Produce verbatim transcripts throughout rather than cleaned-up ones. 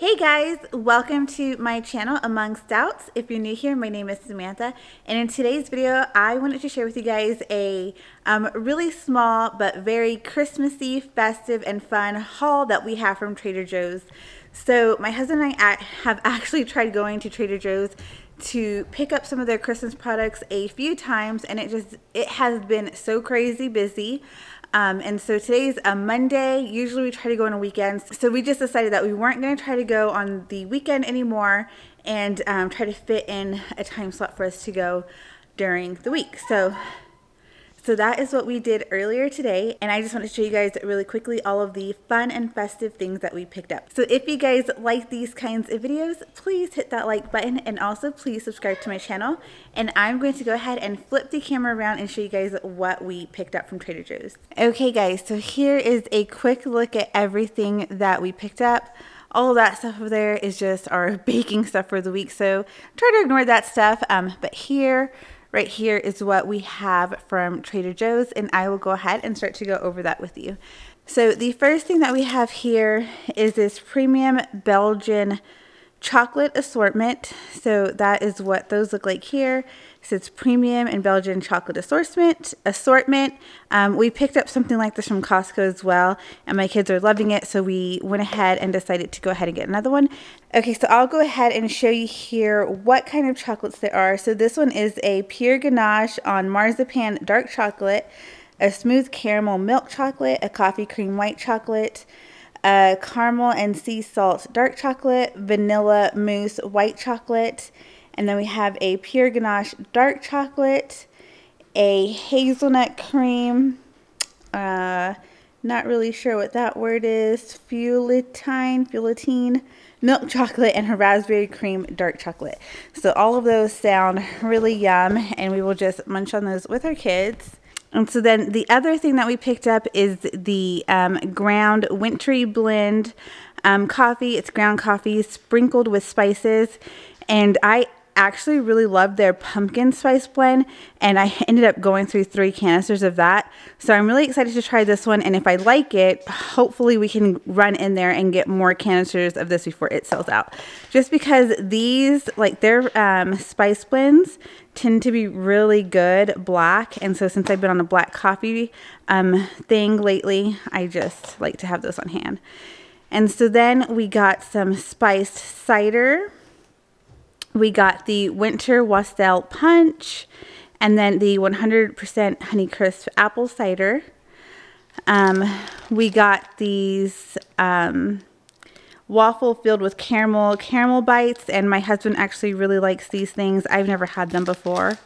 Hey guys, welcome to my channel, Among Stouts. If you're new here, my name is Samantha, and in today's video, I wanted to share with you guys a um, really small but very Christmassy, festive, and fun haul that we have from Trader Joe's. So my husband and I have actually tried going to Trader Joe's to pick up some of their Christmas products a few times, and it just, it has been so crazy busy. Um, and so today's a Monday. Usually we try to go on a weekend. So we just decided that we weren't going to try to go on the weekend anymore and um, try to fit in a time slot for us to go during the week. So, so that is what we did earlier today. And I just want to show you guys really quickly all of the fun and festive things that we picked up. So if you guys like these kinds of videos, please hit that like button, and also please subscribe to my channel. And I'm going to go ahead and flip the camera around and show you guys what we picked up from Trader Joe's. Okay guys, so here is a quick look at everything that we picked up. All of that stuff over there is just our baking stuff for the week. So try to ignore that stuff, um, but here, right here is what we have from Trader Joe's, and I will go ahead and start to go over that with you. So the first thing that we have here is this premium Belgian chocolate assortment. So that is what those look like here. So it's premium and Belgian chocolate assortment. Assortment. Um, we picked up something like this from Costco as well, and my kids are loving it, so we went ahead and decided to go ahead and get another one. Okay, so I'll go ahead and show you here what kind of chocolates there are. So this one is a pure ganache on marzipan dark chocolate, a smooth caramel milk chocolate, a coffee cream white chocolate, a caramel and sea salt dark chocolate, vanilla mousse white chocolate, and then we have a pure ganache dark chocolate, a hazelnut cream, uh, not really sure what that word is, fulatine, fulatine, milk chocolate, and a raspberry cream dark chocolate. So all of those sound really yum, and we will just munch on those with our kids. And so then the other thing that we picked up is the um, ground wintry blend um, coffee. It's ground coffee sprinkled with spices. And I actually really loved their pumpkin spice blend, and I ended up going through three canisters of that. So I'm really excited to try this one, and if I like it, hopefully we can run in there and get more canisters of this before it sells out. Just because these, like their um, spice blends tend to be really good black, and so since I've been on a black coffee um, thing lately, I just like to have those on hand. And so then we got some spiced cider. We got the Winter Wassail Punch, and then the one hundred percent Honeycrisp Apple Cider. Um, we got these um, waffle filled with caramel, caramel bites, and my husband actually really likes these things. I've never had them before.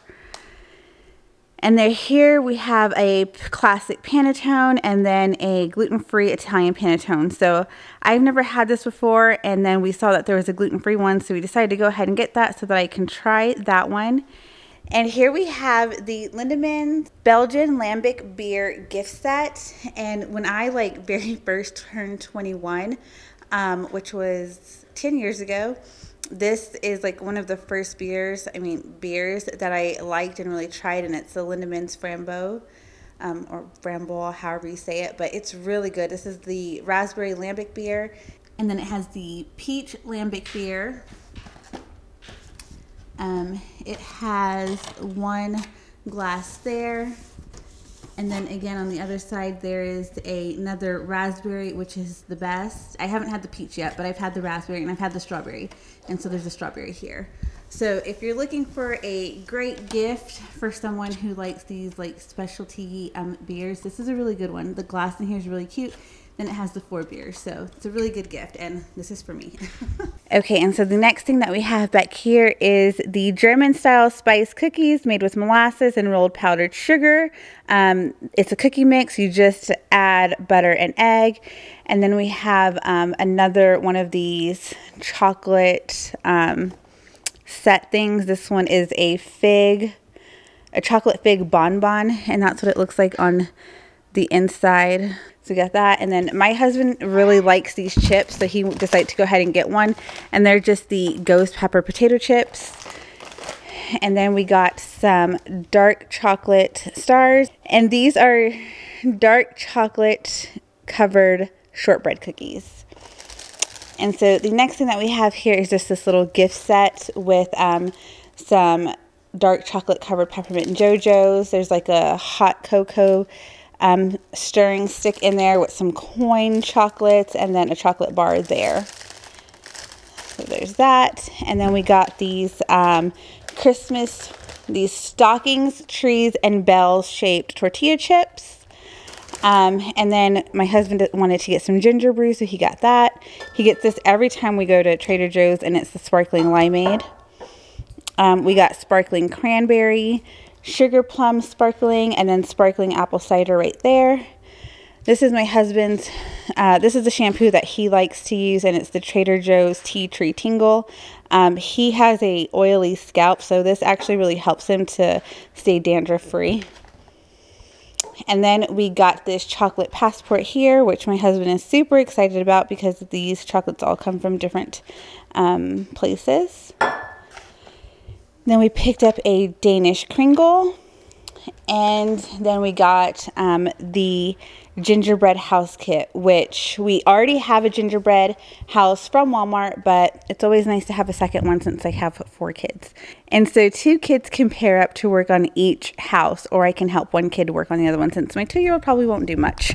And then here we have a classic Panettone, and then a gluten-free Italian Panettone. So I've never had this before, and then we saw that there was a gluten-free one, so we decided to go ahead and get that so that I can try that one. And here we have the Lindemans Belgian Lambic Beer gift set. And when I like very first turned twenty-one, um, which was ten years ago, this is like one of the first beers, I mean beers that I liked and really tried, and it's the Lindemans Framboise, um, or Framboise, however you say it, but it's really good. This is the raspberry lambic beer, and then it has the peach lambic beer. Um, it has one glass there, and then again on the other side there is a, another raspberry, which is the best. I haven't had the peach yet, but I've had the raspberry and I've had the strawberry. And so there's a strawberry here. So if you're looking for a great gift for someone who likes these like specialty um, beers, this is a really good one. The glass in here is really cute. Then it has the four beers. So it's a really good gift, and this is for me. Okay, and so the next thing that we have back here is the German-style spice cookies made with molasses and rolled powdered sugar. Um, it's a cookie mix. You just add butter and egg. And then we have um, another one of these chocolate um, set things. This one is a fig, a chocolate fig bonbon, and that's what it looks like on the inside. So we got that, and then my husband really likes these chips, so he decided to go ahead and get one, and they're just the ghost pepper potato chips. And then we got some dark chocolate stars, and these are dark chocolate covered shortbread cookies. And so the next thing that we have here is just this little gift set with um, some dark chocolate covered peppermint Jojo's. There's like a hot cocoa um, stirring stick in there with some coin chocolates and then a chocolate bar there. So there's that. And then we got these um, Christmas, these stockings, trees, and bells shaped tortilla chips. Um, and then my husband wanted to get some ginger brew, so he got that. He gets this every time we go to Trader Joe's, and it's the sparkling limeade. Um, we got sparkling cranberry, sugar plum sparkling, and then sparkling apple cider right there. This is my husband's, uh, this is the shampoo that he likes to use, and it's the Trader Joe's Tea Tree Tingle. Um, he has a oily scalp, so this actually really helps him to stay dandruff free. And then we got this chocolate passport here, which my husband is super excited about because these chocolates all come from different um, places. Then we picked up a Danish Kringle. And then we got um, the gingerbread house kit, which we already have a gingerbread house from Walmart, but it's always nice to have a second one since I have four kids. And so two kids can pair up to work on each house, or I can help one kid work on the other one since my two-year-old probably won't do much.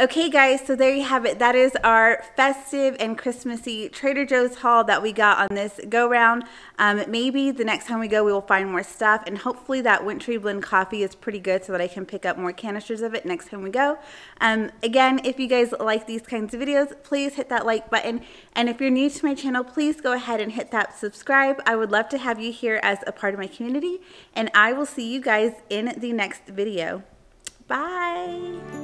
Okay guys, so there you have it. That is our festive and Christmassy Trader Joe's haul that we got on this go round. Um, maybe the next time we go, we will find more stuff, and hopefully that wintry blend coffee is pretty good so that I can pick up more canisters of it next time we go. Um, again, if you guys like these kinds of videos, please hit that like button. And if you're new to my channel, please go ahead and hit that subscribe. I would love to have you here as a part of my community, and I will see you guys in the next video. Bye.